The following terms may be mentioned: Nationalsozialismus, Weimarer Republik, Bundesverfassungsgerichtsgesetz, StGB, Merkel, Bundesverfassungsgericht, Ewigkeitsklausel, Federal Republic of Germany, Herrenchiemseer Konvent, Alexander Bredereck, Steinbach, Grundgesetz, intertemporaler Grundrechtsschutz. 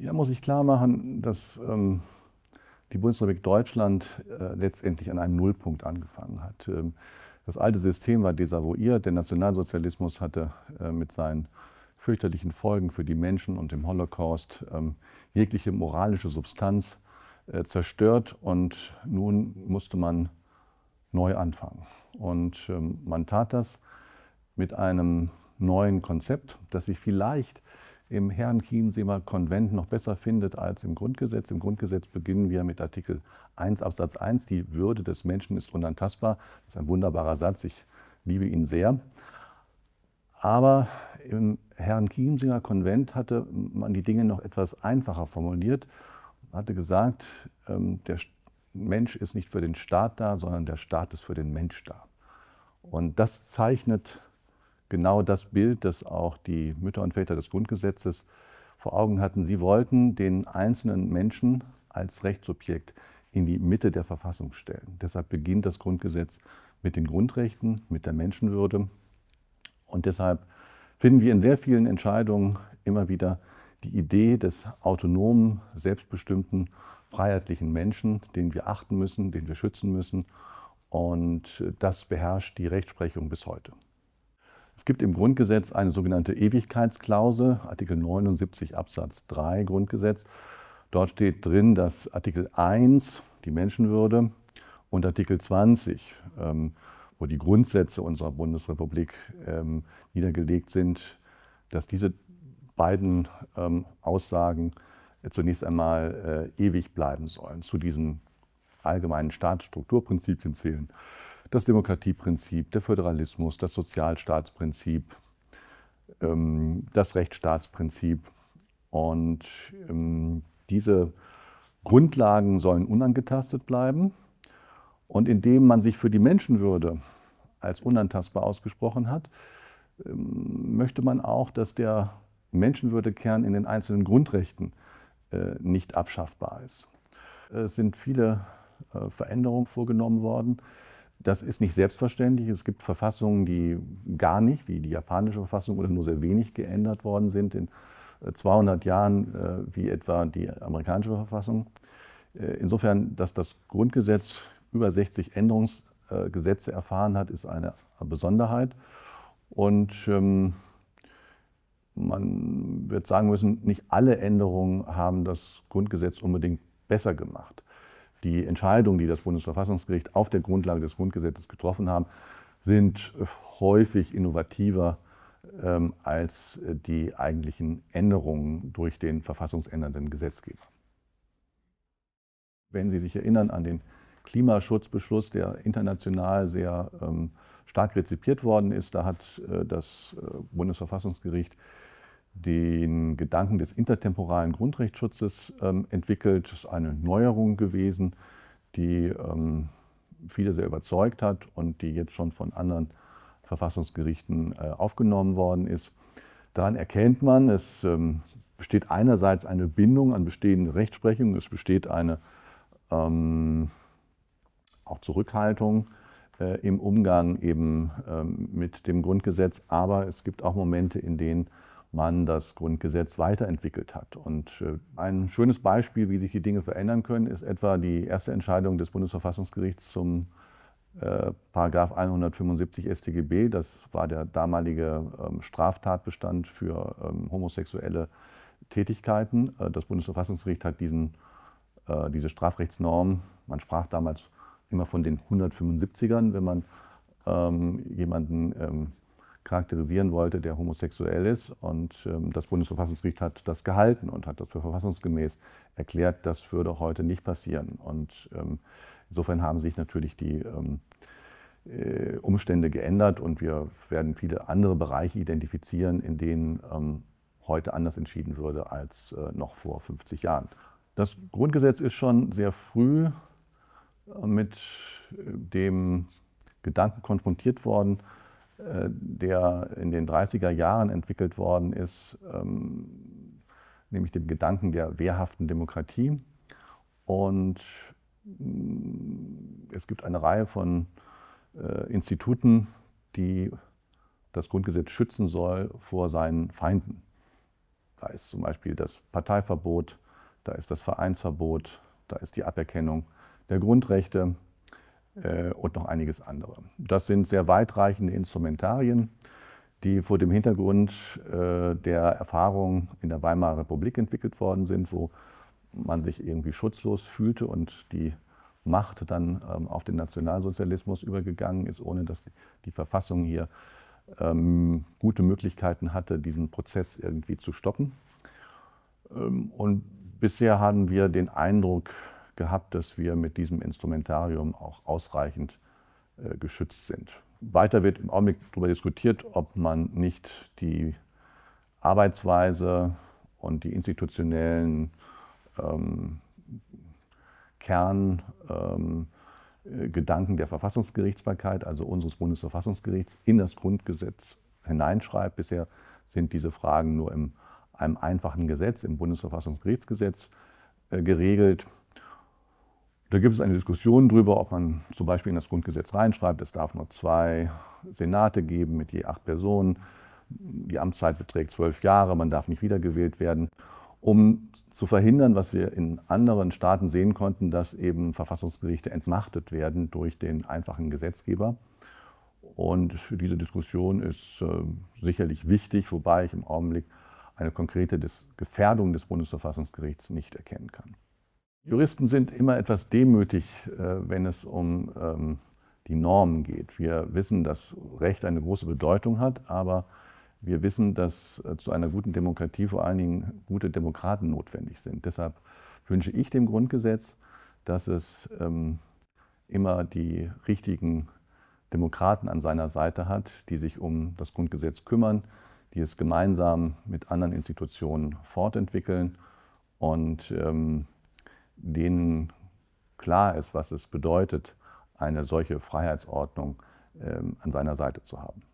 Ja, muss ich klar machen, dass die Bundesrepublik Deutschland letztendlich an einem Nullpunkt angefangen hat. Das alte System war desavouiert, der Nationalsozialismus hatte mit seinen fürchterlichen Folgen für die Menschen und dem Holocaust jegliche moralische Substanz zerstört, und nun musste man neu anfangen. Und man tat das mit einem neuen Konzept, das sich vielleicht im Herrenchiemseer Konvent noch besser findet als im Grundgesetz. Im Grundgesetz beginnen wir mit Artikel 1 Absatz 1, die Würde des Menschen ist unantastbar. Das ist ein wunderbarer Satz, ich liebe ihn sehr. Aber im Herrenchiemseer Konvent hatte man die Dinge noch etwas einfacher formuliert, hatte gesagt, der Mensch ist nicht für den Staat da, sondern der Staat ist für den Mensch da. Und das zeichnet genau das Bild, das auch die Mütter und Väter des Grundgesetzes vor Augen hatten. Sie wollten den einzelnen Menschen als Rechtssubjekt in die Mitte der Verfassung stellen. Deshalb beginnt das Grundgesetz mit den Grundrechten, mit der Menschenwürde. Und deshalb finden wir in sehr vielen Entscheidungen immer wieder die Idee des autonomen, selbstbestimmten, freiheitlichen Menschen, den wir achten müssen, den wir schützen müssen. Und das beherrscht die Rechtsprechung bis heute. Es gibt im Grundgesetz eine sogenannte Ewigkeitsklausel, Artikel 79 Absatz 3 Grundgesetz. Dort steht drin, dass Artikel 1, die Menschenwürde, und Artikel 20, wo die Grundsätze unserer Bundesrepublik niedergelegt sind, dass diese beiden Aussagen zunächst einmal ewig bleiben sollen. Zu diesen allgemeinen Staatsstrukturprinzipien zählen das Demokratieprinzip, der Föderalismus, das Sozialstaatsprinzip, das Rechtsstaatsprinzip. Und diese Grundlagen sollen unangetastet bleiben. Und indem man sich für die Menschenwürde als unantastbar ausgesprochen hat, möchte man auch, dass der Menschenwürdekern in den einzelnen Grundrechten nicht abschaffbar ist. Es sind viele Veränderungen vorgenommen worden. Das ist nicht selbstverständlich. Es gibt Verfassungen, die gar nicht, wie die japanische Verfassung, oder nur sehr wenig geändert worden sind in 200 Jahren, wie etwa die amerikanische Verfassung. Insofern, dass das Grundgesetz über 60 Änderungsgesetze erfahren hat, ist eine Besonderheit. Und man wird sagen müssen, nicht alle Änderungen haben das Grundgesetz unbedingt besser gemacht. Die Entscheidungen, die das Bundesverfassungsgericht auf der Grundlage des Grundgesetzes getroffen haben, sind häufig innovativer als die eigentlichen Änderungen durch den verfassungsändernden Gesetzgeber. Wenn Sie sich erinnern an den Klimaschutzbeschluss, der international sehr stark rezipiert worden ist, da hat das Bundesverfassungsgericht den Gedanken des intertemporalen Grundrechtsschutzes entwickelt. Das ist eine Neuerung gewesen, die viele sehr überzeugt hat und die jetzt schon von anderen Verfassungsgerichten aufgenommen worden ist. Daran erkennt man, es besteht einerseits eine Bindung an bestehende Rechtsprechung, es besteht eine auch Zurückhaltung im Umgang eben mit dem Grundgesetz, aber es gibt auch Momente, in denen man das Grundgesetz weiterentwickelt hat. Und ein schönes Beispiel, wie sich die Dinge verändern können, ist etwa die erste Entscheidung des Bundesverfassungsgerichts zum Paragraph 175 StGB. Das war der damalige Straftatbestand für homosexuelle Tätigkeiten. Das Bundesverfassungsgericht hat diese Strafrechtsnorm, man sprach damals immer von den 175ern, wenn man jemanden charakterisieren wollte, der homosexuell ist. Und das Bundesverfassungsgericht hat das gehalten und hat das für verfassungsgemäß erklärt. Das würde heute nicht passieren. Und insofern haben sich natürlich die Umstände geändert, und wir werden viele andere Bereiche identifizieren, in denen heute anders entschieden würde als noch vor 50 Jahren. Das Grundgesetz ist schon sehr früh mit dem Gedanken konfrontiert worden, der in den 30er Jahren entwickelt worden ist, nämlich dem Gedanken der wehrhaften Demokratie. Und es gibt eine Reihe von Instituten, die das Grundgesetz schützen soll vor seinen Feinden. Da ist zum Beispiel das Parteiverbot, da ist das Vereinsverbot, da ist die Aberkennung der Grundrechte und noch einiges andere. Das sind sehr weitreichende Instrumentarien, die vor dem Hintergrund der Erfahrung in der Weimarer Republik entwickelt worden sind, wo man sich irgendwie schutzlos fühlte und die Macht dann auf den Nationalsozialismus übergegangen ist, ohne dass die Verfassung hier gute Möglichkeiten hatte, diesen Prozess irgendwie zu stoppen. Und bisher haben wir den Eindruck gehabt, dass wir mit diesem Instrumentarium auch ausreichend geschützt sind. Weiter wird im Augenblick darüber diskutiert, ob man nicht die Arbeitsweise und die institutionellen Kerngedanken der Verfassungsgerichtsbarkeit, also unseres Bundesverfassungsgerichts, in das Grundgesetz hineinschreibt. Bisher sind diese Fragen nur in einem einfachen Gesetz, im Bundesverfassungsgerichtsgesetz, geregelt. Da gibt es eine Diskussion darüber, ob man zum Beispiel in das Grundgesetz reinschreibt, es darf nur 2 Senate geben mit je 8 Personen, die Amtszeit beträgt 12 Jahre, man darf nicht wiedergewählt werden, um zu verhindern, was wir in anderen Staaten sehen konnten, dass eben Verfassungsgerichte entmachtet werden durch den einfachen Gesetzgeber. Und diese Diskussion ist sicherlich wichtig, wobei ich im Augenblick eine konkrete Gefährdung des Bundesverfassungsgerichts nicht erkennen kann. Juristen sind immer etwas demütig, wenn es um die Normen geht. Wir wissen, dass Recht eine große Bedeutung hat, aber wir wissen, dass zu einer guten Demokratie vor allen Dingen gute Demokraten notwendig sind. Deshalb wünsche ich dem Grundgesetz, dass es immer die richtigen Demokraten an seiner Seite hat, die sich um das Grundgesetz kümmern, die es gemeinsam mit anderen Institutionen fortentwickeln und denen klar ist, was es bedeutet, eine solche Freiheitsordnung an seiner Seite zu haben.